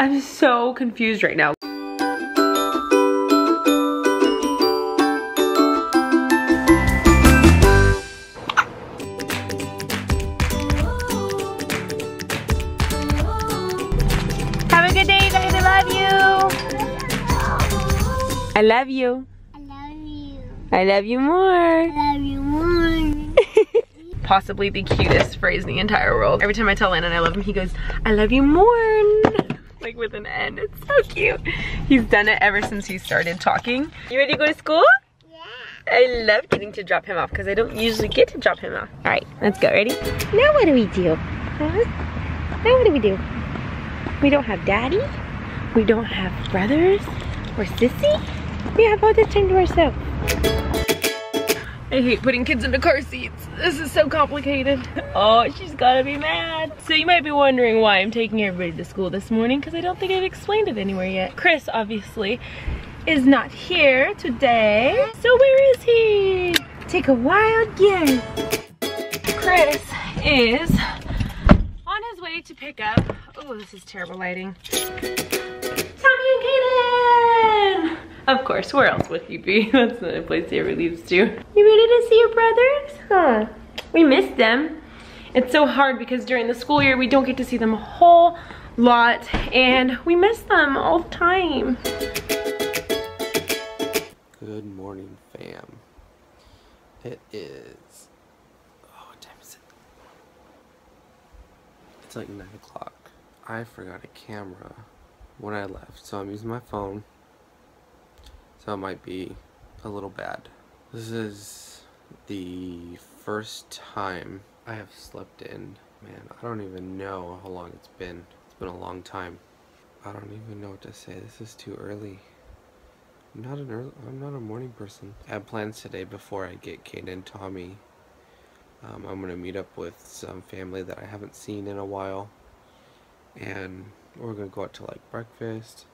I'm so confused right now. Have a good day, you guys. I love you. I love you. I love you. I love you more. I love you more. Possibly the cutest phrase in the entire world. Every time I tell Landon I love him, he goes, I love you more. Like with an N, it's so cute. He's done it ever since he started talking. You ready to go to school? Yeah. I love getting to drop him off because I don't usually get to drop him off. All right, let's go, ready? Now what do we do? Now what do we do? We don't have daddy. We don't have brothers or sissy. We have all this time to ourselves. I hate putting kids into car seats. This is so complicated. Oh, she's gotta be mad. So you might be wondering why I'm taking everybody to school this morning because I don't think I've explained it anywhere yet. Chris, obviously, is not here today. So where is he? Take a wild guess. Chris is on his way to pick up, oh, this is terrible lighting, Tommy and Kaden. Of course, where else would he be? That's not a place he ever leaves to. You ready to see your brothers? Huh. We missed them. It's so hard because during the school year, we don't get to see them a whole lot and we miss them all the time. Good morning, fam. It is, oh, what time is it? It's like 9 o'clock. I forgot a camera when I left, so I'm using my phone. So it might be a little bad. This is the first time I have slept in. Man, I don't even know how long it's been. It's been a long time. I don't even know what to say. This is too early. I'm not a morning person. I have plans today before I get Kaden and Tommy. I'm gonna meet up with some family that I haven't seen in a while. And we're gonna go out to like breakfast.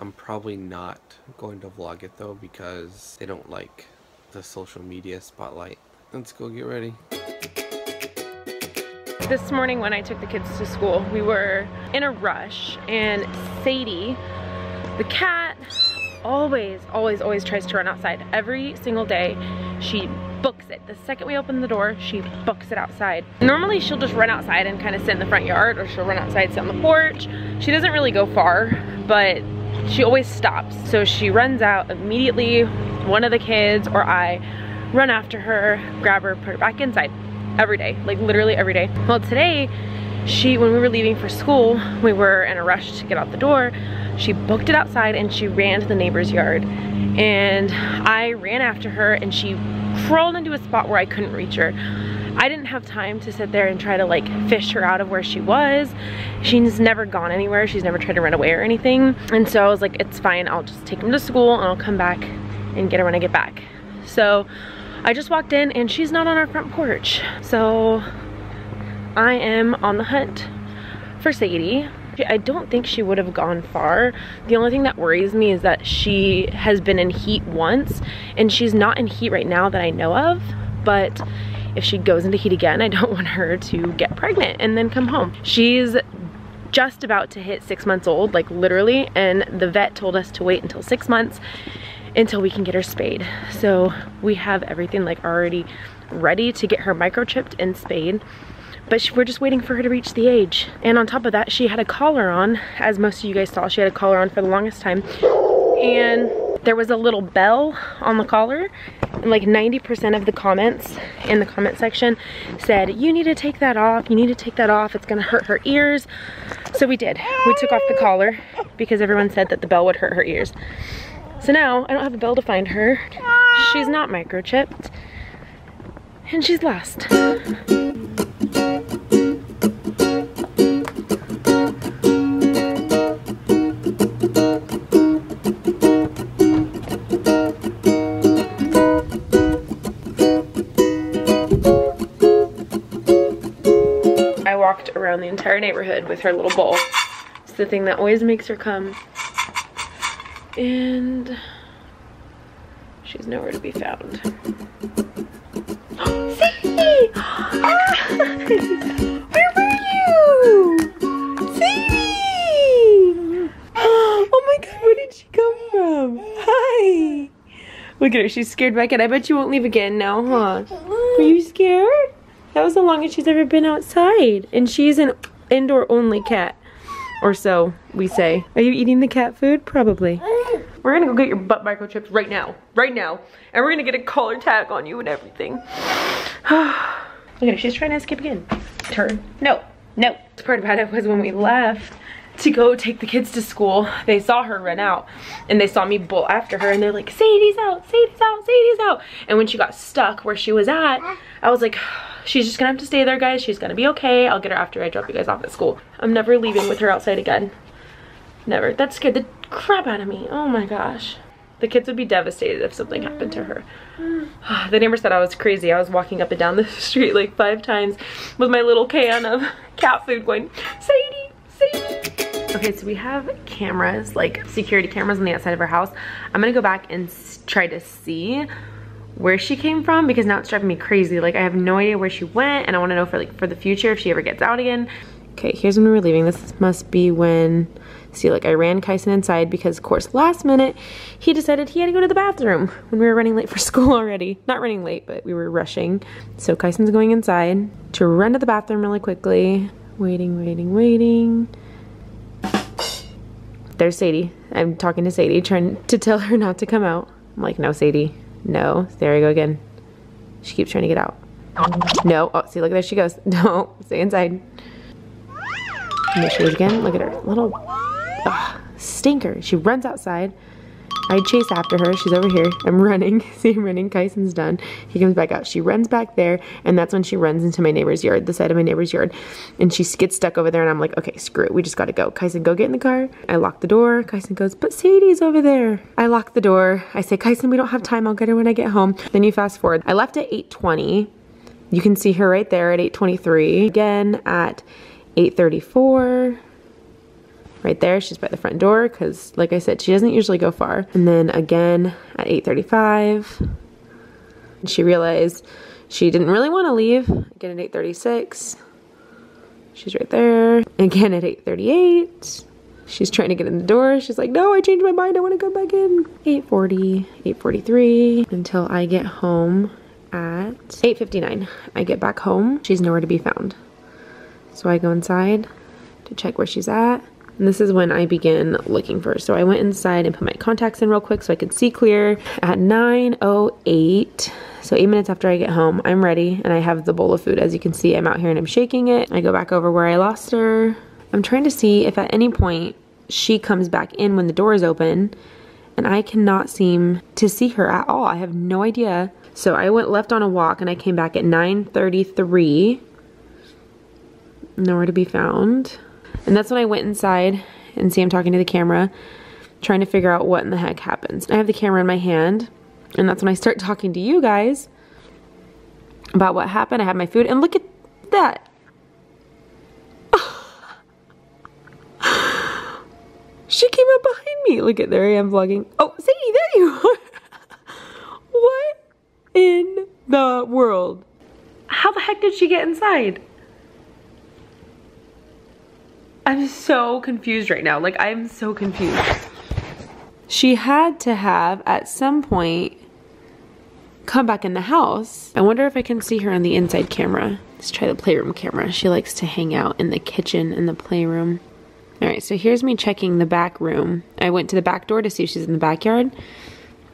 I'm probably not going to vlog it though because they don't like the social media spotlight. Let's go get ready. This morning when I took the kids to school, we were in a rush and Sadie, the cat, always tries to run outside. Every single day, she books it. The second we open the door, she books it outside. Normally she'll just run outside and kind of sit in the front yard or she'll run outside, sit on the porch. She doesn't really go far, but she always stops, so she runs out immediately. One of the kids or I run after her, grab her, put her back inside every day, like literally every day. Well, today, when we were leaving for school, we were in a rush to get out the door. She booked it outside and she ran to the neighbor's yard. And I ran after her and she crawled into a spot where I couldn't reach her. I didn't have time to sit there and try to like fish her out of where she was. She's never gone anywhere. She's never tried to run away or anything. And so I was like, it's fine. I'll just take him to school and I'll come back and get her when I get back. So I just walked in and she's not on our front porch. So I am on the hunt for Sadie. I don't think she would have gone far. The only thing that worries me is that she has been in heat once and she's not in heat right now that I know of, but if she goes into heat again, I don't want her to get pregnant and then come home. She's just about to hit 6 months old, like literally, and the vet told us to wait until 6 months until we can get her spayed. So we have everything like already ready to get her microchipped and spayed, but we're just waiting for her to reach the age. And on top of that, she had a collar on, as most of you guys saw, she had a collar on for the longest time. And there was a little bell on the collar. Like 90% of the comments in the comment section said, you need to take that off, you need to take that off, it's gonna hurt her ears. So we did. We took off the collar because everyone said that the bell would hurt her ears. So now I don't have a bell to find her. She's not microchipped and she's lost. Around the entire neighborhood with her little bowl. It's the thing that always makes her come. And she's nowhere to be found. Sadie! Where were you? Sadie! Look at her, she's scared back in. I bet you won't leave again now, huh? Were you scared? That was the longest she's ever been outside. And she's an indoor only cat. Or so, we say. Are you eating the cat food? Probably. We're gonna go get your butt microchipped right now. Right now. And we're gonna get a collar tag on you and everything. Look at her, she's trying to escape again. Turn. No. No. The part about it was when we left to go take the kids to school, they saw her run out and they saw me bolt after her and they're like, Sadie's out, Sadie's out, Sadie's out. And when she got stuck where she was at, I was like, she's just gonna have to stay there, guys. She's gonna be okay. I'll get her after I drop you guys off at school. I'm never leaving with her outside again. Never. That scared the crap out of me. Oh my gosh. The kids would be devastated if something happened to her. The neighbor said I was crazy. I was walking up and down the street like 5 times with my little can of cat food going, Sadie, Sadie. Okay, so we have cameras, like security cameras on the outside of her house. I'm gonna go back and try to see where she came from because now it's driving me crazy. Like I have no idea where she went and I wanna know for the future if she ever gets out again. Okay, here's when we were leaving. This must be when, see, like I ran Kyson inside because of course last minute he decided he had to go to the bathroom when we were running late for school already. Not running late, but we were rushing. So Kyson's going inside to run to the bathroom really quickly. Waiting, waiting, waiting. There's Sadie. I'm talking to Sadie, trying to tell her not to come out. I'm like, no, Sadie, no. There you go again. She keeps trying to get out. No, oh, see, look, there she goes. No, stay inside. And there she is again. Look at her little stinker. She runs outside. I chase after her. She's over here. I'm running. See, I'm running. Kyson's done. He comes back out. She runs back there, and that's when she runs into my neighbor's yard, the side of my neighbor's yard, and she gets stuck over there, and I'm like, okay, screw it. We just gotta go. Kyson, go get in the car. I lock the door. Kyson goes, but Sadie's over there. I lock the door. I say, Kyson, we don't have time. I'll get her when I get home. Then you fast forward. I left at 8:20. You can see her right there at 8:23. Again at 8:34. Right there, she's by the front door because, like I said, she doesn't usually go far. And then again at 8:35, she realized she didn't really want to leave. Again at 8:36, she's right there. Again at 8:38, she's trying to get in the door. She's like, no, I changed my mind. I want to go back in. 8:40, 8:43, until I get home at 8:59. I get back home. She's nowhere to be found. So I go inside to check where she's at. And this is when I begin looking for her. So I went inside and put my contacts in real quick so I could see clear. At 9:08, so 8 minutes after I get home, I'm ready and I have the bowl of food. As you can see, I'm out here and I'm shaking it. I go back over where I lost her. I'm trying to see if at any point she comes back in when the door is open, and I cannot seem to see her at all. I have no idea. So I went left on a walk and I came back at 9:33. Nowhere to be found. And that's when I went inside and see I'm talking to the camera, trying to figure out what in the heck happens. I have the camera in my hand, and that's when I start talking to you guys about what happened. I have my food, and look at that. She came up behind me. Look at, there I am vlogging. Oh, Sadie, there you are. What in the world? How the heck did she get inside? I'm so confused right now. Like, I'm so confused. She had to have, at some point, come back in the house. I wonder if I can see her on the inside camera. Let's try the playroom camera. She likes to hang out in the kitchen and the playroom. All right, so here's me checking the back room. I went to the back door to see if she's in the backyard,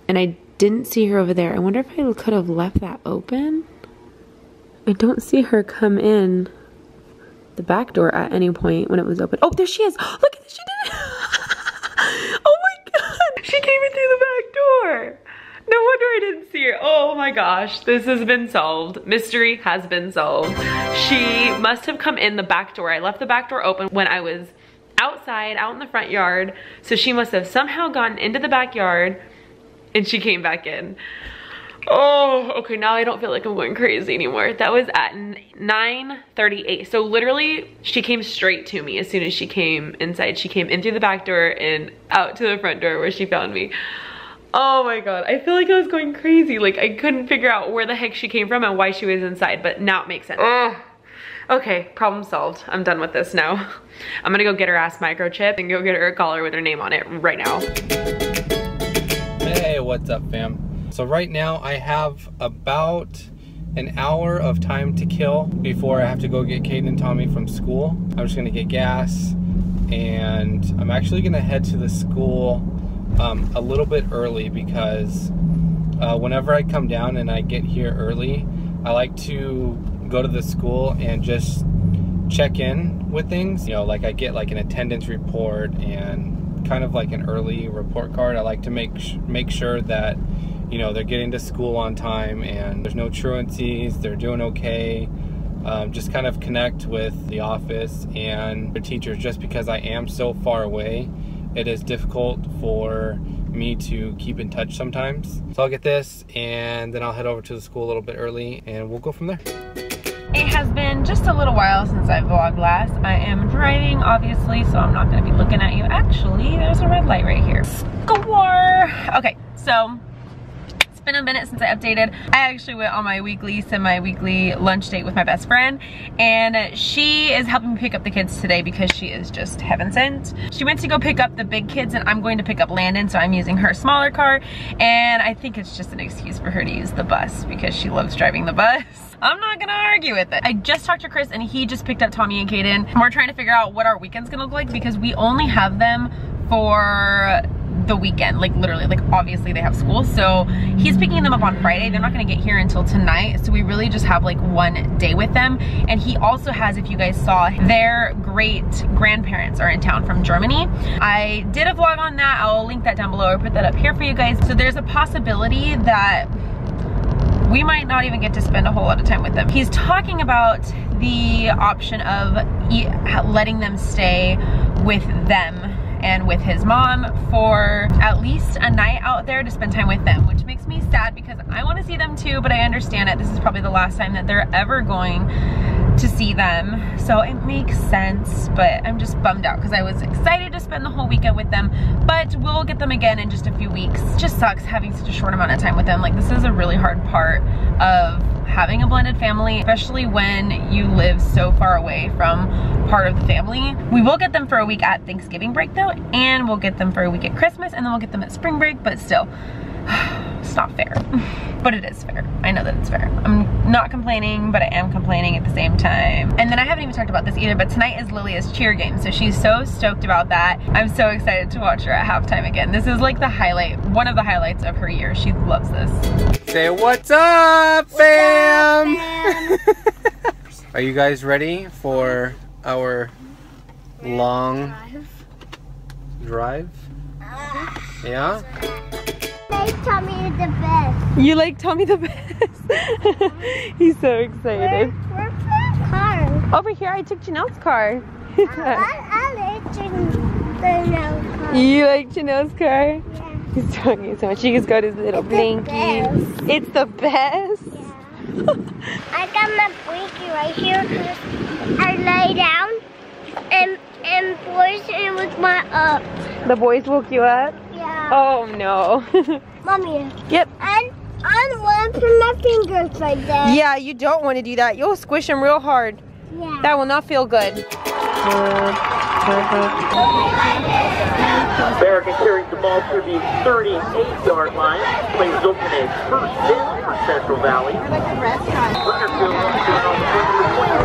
and I didn't see her over there. I wonder if I could have left that open. I don't see her come in the back door at any point when it was open. Oh, there she is. Look at this, she did it. Oh my God, she came in through the back door. No wonder I didn't see her. Oh my gosh, this has been solved. Mystery has been solved. She must have come in the back door. I left the back door open when I was outside, out in the front yard. So she must have somehow gotten into the backyard and she came back in. Oh, okay, now I don't feel like I'm going crazy anymore. That was at 9:38. So literally, she came straight to me as soon as she came inside. She came in through the back door and out to the front door where she found me. Oh my God, I feel like I was going crazy. Like, I couldn't figure out where the heck she came from and why she was inside, but now it makes sense. Ugh. Okay, problem solved. I'm done with this now. I'm gonna go get her ass microchipped and go get her a collar with her name on it right now. Hey, what's up, fam? So right now I have about an hour of time to kill before I have to go get Kaden and Tommy from school. I'm just gonna get gas, and I'm actually gonna head to the school a little bit early because whenever I come down and I get here early, I like to go to the school and just check in with things. You know, like I get like an attendance report and kind of like an early report card. I like to make sure that, you know, they're getting to school on time and there's no truancies, they're doing okay. Just kind of connect with the office and the teachers, just because I am so far away. It is difficult for me to keep in touch sometimes. So I'll get this and then I'll head over to the school a little bit early and we'll go from there. It has been just a little while since I vlogged last. I am driving, obviously, so I'm not gonna be looking at you. Actually, there's a red light right here. Score! Okay, so it's been a minute since I updated. I actually went on my weekly, semi-weekly lunch date with my best friend, and she is helping me pick up the kids today because she is just heaven sent. She went to go pick up the big kids, and I'm going to pick up Landon, so I'm using her smaller car, and I think it's just an excuse for her to use the bus because she loves driving the bus. I'm not gonna argue with it. I just talked to Chris and he just picked up Tommy and Kaden, and we're trying to figure out what our weekend's gonna look like because we only have them for the weekend, like literally, like obviously they have school, so he's picking them up on Friday. They're not gonna get here until tonight, so we really just have like one day with them. And he also has, if you guys saw, their great grandparents are in town from Germany. I did a vlog on that. I'll link that down below or put that up here for you guys. So there's a possibility that we might not even get to spend a whole lot of time with them. He's talking about the option of letting them stay with them and with his mom for at least a night out there to spend time with them, which makes me sad because I want to see them too, but I understand it. This is probably the last time that they're ever going to see them, so it makes sense, but I'm just bummed out because I was excited to spend the whole weekend with them. But we'll get them again in just a few weeks. It just sucks having such a short amount of time with them. Like, this is a really hard part of having a blended family, especially when you live so far away from part of the family. We will get them for a week at Thanksgiving break though, and we'll get them for a week at Christmas, and then we'll get them at spring break, but still, it's not fair. But it is fair. I know that it's fair. I'm not complaining, but I am complaining at the same time. And then I haven't even talked about this either, but tonight is Lilia's cheer game, so she's so stoked about that. I'm so excited to watch her at halftime again. This is like the highlight, one of the highlights of her year. She loves this. Say what's up, fam! What's up, fam? Are you guys ready for our long drive? Yeah? I like Tommy the best. You like Tommy the best? He's so excited. Where's my car? Over here, I took Janelle's car. I like Janelle's car. You like Janelle's car? Yeah. He's talking so much. You just got his little blinky. It's the best. Yeah. I got my blinky right here. I lay down and boys, it was my up. The boys woke you up? Oh no. Mommy. Yep. I don't want to put my fingers like that. Yeah, you don't want to do that. You'll squish them real hard. Yeah. That will not feel good. American carries the ball through the 38-yard line. Plays open at first down for Central Valley.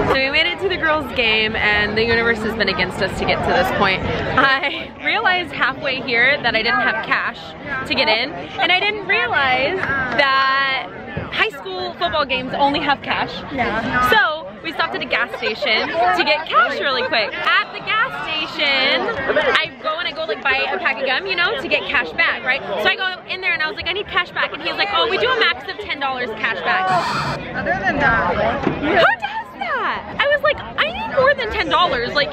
So we made it to the girls' game, and the universe has been against us to get to this point. I realized halfway here that I didn't have cash to get in, and I didn't realize that high school football games only have cash. Yeah. So we stopped at a gas station to get cash really quick. At the gas station, I go like buy a pack of gum, you know, to get cash back, right? So I go in there and I was like, I need cash back, and he was like, oh, we do a max of $10 cash back. Other than that, who does that? I was like, I need more than $10. Like,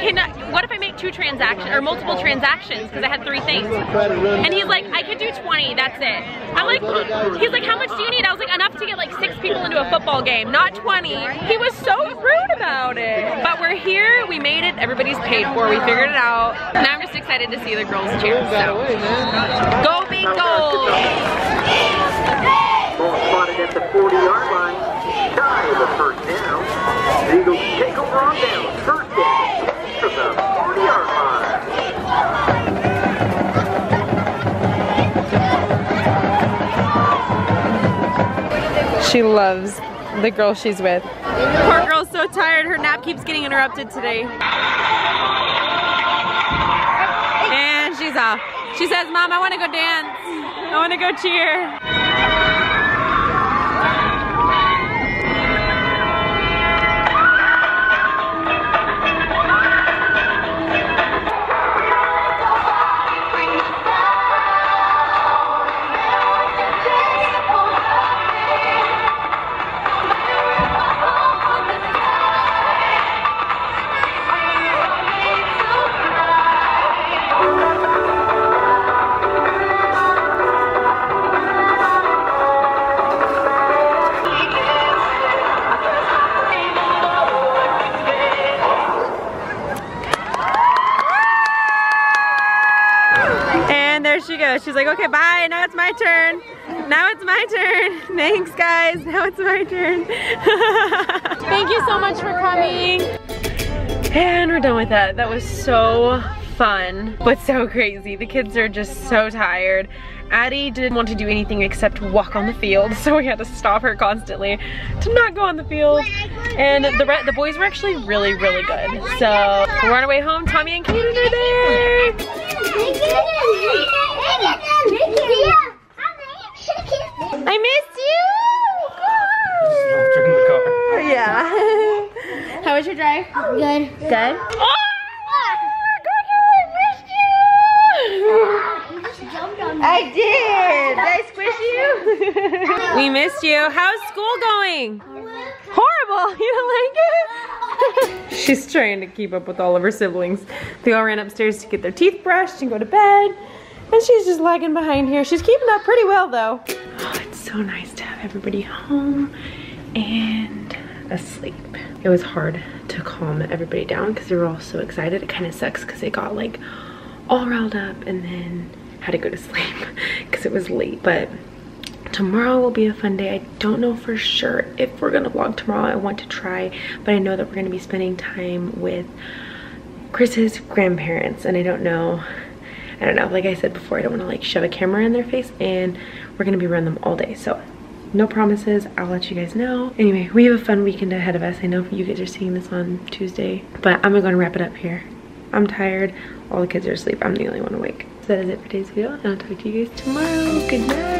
what if I make two transactions or multiple transactions? Because I had three things. And he's like, I could do 20. That's it. I'm like, he's like, how much do you need? I was like, enough to get like 6 people into a football game, not 20. He was so rude about it. But we're here. We made it. Everybody's paid for. We figured it out. Now I'm just excited to see the girls cheer. So, go big goals! Ball spotted at the 40-yard line. Shy of the first down. The Eagles take over on down. First down. From the 40-yard line. She loves the girl she's with. Poor girl's so tired, her nap keeps getting interrupted today. And she's off. She says, Mom, I want to go dance. I want to go cheer. She's like, okay, bye, now it's my turn. Now it's my turn. Thanks, guys, now it's my turn. Thank you so much for coming. And we're done with that. That was so fun, but so crazy. The kids are just so tired. Addie didn't want to do anything except walk on the field, so we had to stop her constantly to not go on the field. And the boys were actually really, really good. So we're on our way home. Tommy and Kaden are there. I missed you! Yeah. How was your drive? Good. Good? Oh! I missed you! I did! Did I squish you? We missed you. How's school going? Horrible! You don't like it? She's trying to keep up with all of her siblings. They all ran upstairs to get their teeth brushed and go to bed. And she's just lagging behind here. She's keeping up pretty well though. Oh, it's so nice to have everybody home and asleep. It was hard to calm everybody down because they were all so excited. It kind of sucks because they got like all riled up and then had to go to sleep because it was late. But tomorrow will be a fun day. I don't know for sure if we're gonna vlog tomorrow. I want to try, but I know that we're gonna be spending time with Chris's grandparents and I don't know, like I said before, I don't want to like shove a camera in their face, and we're going to be around them all day, so no promises. I'll let you guys know. Anyway, we have a fun weekend ahead of us. I know you guys are seeing this on Tuesday, but I'm going to wrap it up here. I'm tired. All the kids are asleep. I'm the only one awake. So that is it for today's video, and I'll talk to you guys tomorrow. Good night.